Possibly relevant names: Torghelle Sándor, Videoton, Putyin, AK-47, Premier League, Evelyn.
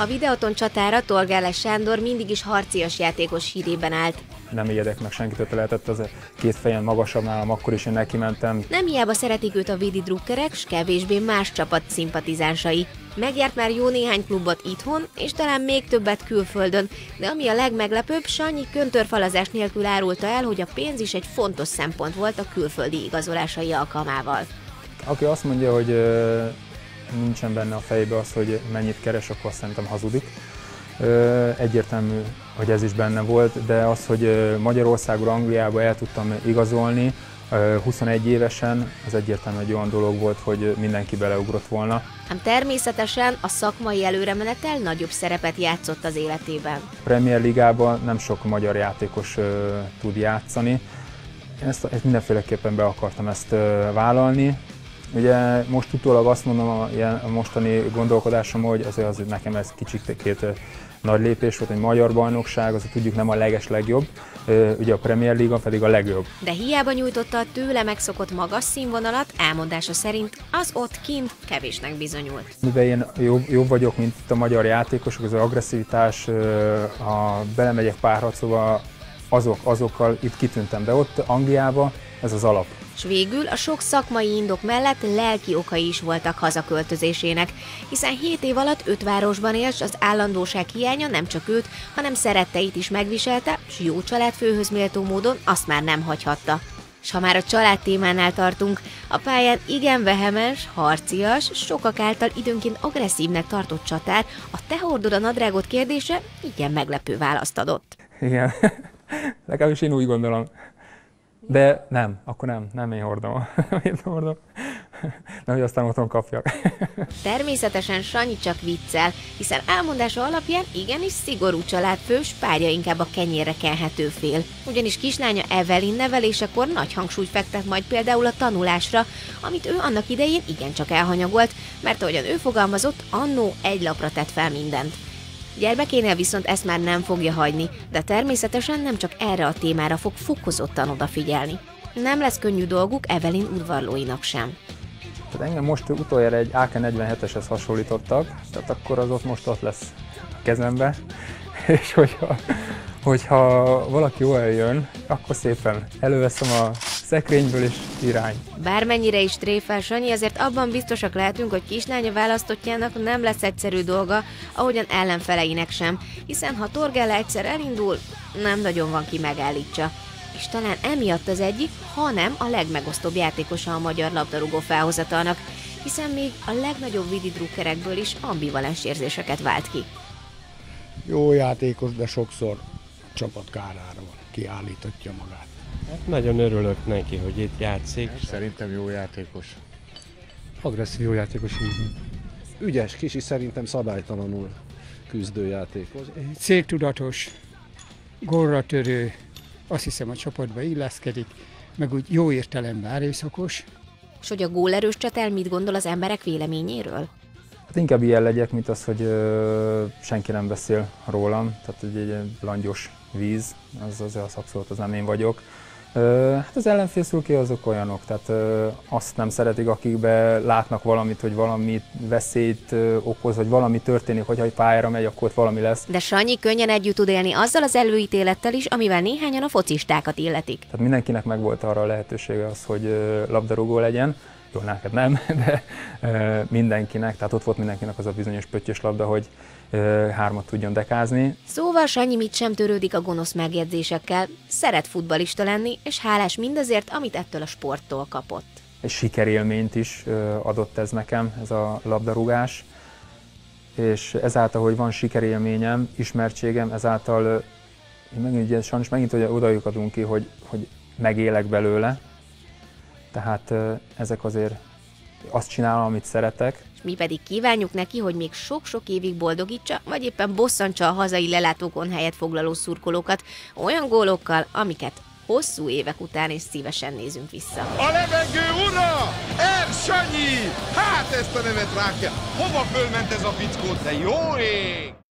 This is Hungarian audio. A Videoton csatára Torghelle Sándor mindig is harcias játékos hírében állt. Nem ijedek meg senkitől, lehetett az két fejen magasabb nálam, akkor is én neki mentem. Nem hiába szeretik őt a vidi drukkerek, s kevésbé más csapat szimpatizánsai. Megjárt már jó néhány klubot itthon, és talán még többet külföldön, de ami a legmeglepőbb, Sanyi köntörfalazás nélkül árulta el, hogy a pénz is egy fontos szempont volt a külföldi igazolásai alkalmával. Aki azt mondja, hogy nincsen benne a fejbe az, hogy mennyit keres, akkor szerintem hazudik. Egyértelmű, hogy ez is benne volt, de az, hogy Magyarországra, Angliába el tudtam igazolni 21 évesen, az egyértelmű egy olyan dolog volt, hogy mindenki beleugrott volna. Ám természetesen a szakmai előremenetel nagyobb szerepet játszott az életében. A Premier Ligában nem sok magyar játékos tud játszani. Én ezt mindenféleképpen be akartam ezt vállalni. Ugye most utólag azt mondom a mostani gondolkodásom, hogy azért az nekem ez kicsit nagy lépés volt, egy magyar bajnokság, az tudjuk nem a legeslegjobb, ugye a Premier League pedig a legjobb. De hiába nyújtotta a tőle megszokott magas színvonalat, elmondása szerint az ott kint kevésnek bizonyult. Mivel én jobb vagyok, mint itt a magyar játékosok, az agresszivitás, ha belemegyek párharcba, azokkal itt kitűntem, de ott Angliába ez az alap. S végül a sok szakmai indok mellett lelki okai is voltak hazaköltözésének, hiszen 7 év alatt 5 városban élt, s az állandóság hiánya nem csak őt, hanem szeretteit is megviselte, s jó családfőhöz méltó módon azt már nem hagyhatta. S ha már a család témánál tartunk, a pályán igen vehemens, harcias, sokak által időnként agresszívnek tartott csatár, a te hordod a nadrágot kérdése igen meglepő választ adott. Igen, legalábbis én úgy gondolom. De nem, akkor nem én hordom. Én hordom. Nem, hogy aztán otthon kapjak. Természetesen Sanyi csak viccel, hiszen elmondása alapján igenis szigorú családfős, párja inkább a kenyérre kenhető fél. Ugyanis kislánya Evelyn nevelésekor nagy hangsúlyt fektet majd például a tanulásra, amit ő annak idején igencsak elhanyagolt, mert ahogyan ő fogalmazott, annó egy lapra tett fel mindent. Gyermekénél viszont ezt már nem fogja hagyni, de természetesen nem csak erre a témára fog fokozottan odafigyelni. Nem lesz könnyű dolguk Evelyn udvarlóinak sem. Tehát engem most utoljára egy AK-47-eshez hasonlítottak, tehát akkor az ott most ott lesz a kezembe, és hogyha valaki jól jön, akkor szépen előveszem a szekrényből és irány. Bármennyire is tréfál Sanyi, azért abban biztosak lehetünk, hogy kislánya választottjának nem lesz egyszerű dolga, ahogyan ellenfeleinek sem, hiszen ha Torghelle egyszer elindul, nem nagyon van ki megállítsa. És talán emiatt az egyik, hanem a legmegosztóbb játékosa a magyar labdarúgó felhozatalnak, hiszen még a legnagyobb vididrukkerekből is ambivalens érzéseket vált ki. Jó játékos, de sokszor csapat kárára van, kiállítatja magát. Hát nagyon örülök neki, hogy itt játszik. Szerintem jó játékos. Agresszív jó játékos. Ügyes kis, szerintem szabálytalanul küzdő játékos. Céltudatos, gólra törő, azt hiszem a csapatba illeszkedik, meg úgy jó értelemben erőszakos. És hogy a gólerős csatár mit gondol az emberek véleményéről? Hát inkább ilyen legyek, mint az, hogy senki nem beszél rólam, tehát egy langyos víz, az abszolút az nem én vagyok. Hát az ellenfészülké azok olyanok, tehát azt nem szeretik, akikbe látnak valamit, hogy valami veszélyt okoz, vagy valami történik, hogyha egy pályára megy, akkor ott valami lesz. De Sanyi könnyen együtt tud élni azzal az előítélettel is, amivel néhányan a focistákat illetik. Tehát mindenkinek megvolt arra a lehetősége az, hogy labdarúgó legyen. Jó, neked nem, de mindenkinek, tehát ott volt mindenkinek az a bizonyos pöttyös labda, hogy hármat tudjon dekázni. Szóval Sanyi mit sem törődik a gonosz megjegyzésekkel, szeret futballista lenni, és hálás mindazért, amit ettől a sporttól kapott. Egy sikerélményt is adott ez nekem, ez a labdarúgás, és ezáltal, hogy van sikerélményem, ismertségem, ezáltal megint, sajnos megint odajuk adunk ki, hogy megélek belőle. Tehát ezek azért azt csinálom, amit szeretek. Mi pedig kívánjuk neki, hogy még sok-sok évig boldogítsa, vagy éppen bosszantsa a hazai lelátókon helyet foglaló szurkolókat olyan gólokkal, amiket hosszú évek után is szívesen nézünk vissza. A levegő ura! Sanyi! Hát ezt a nevet rákja! Hova fölment ez a fickó, de jó ég!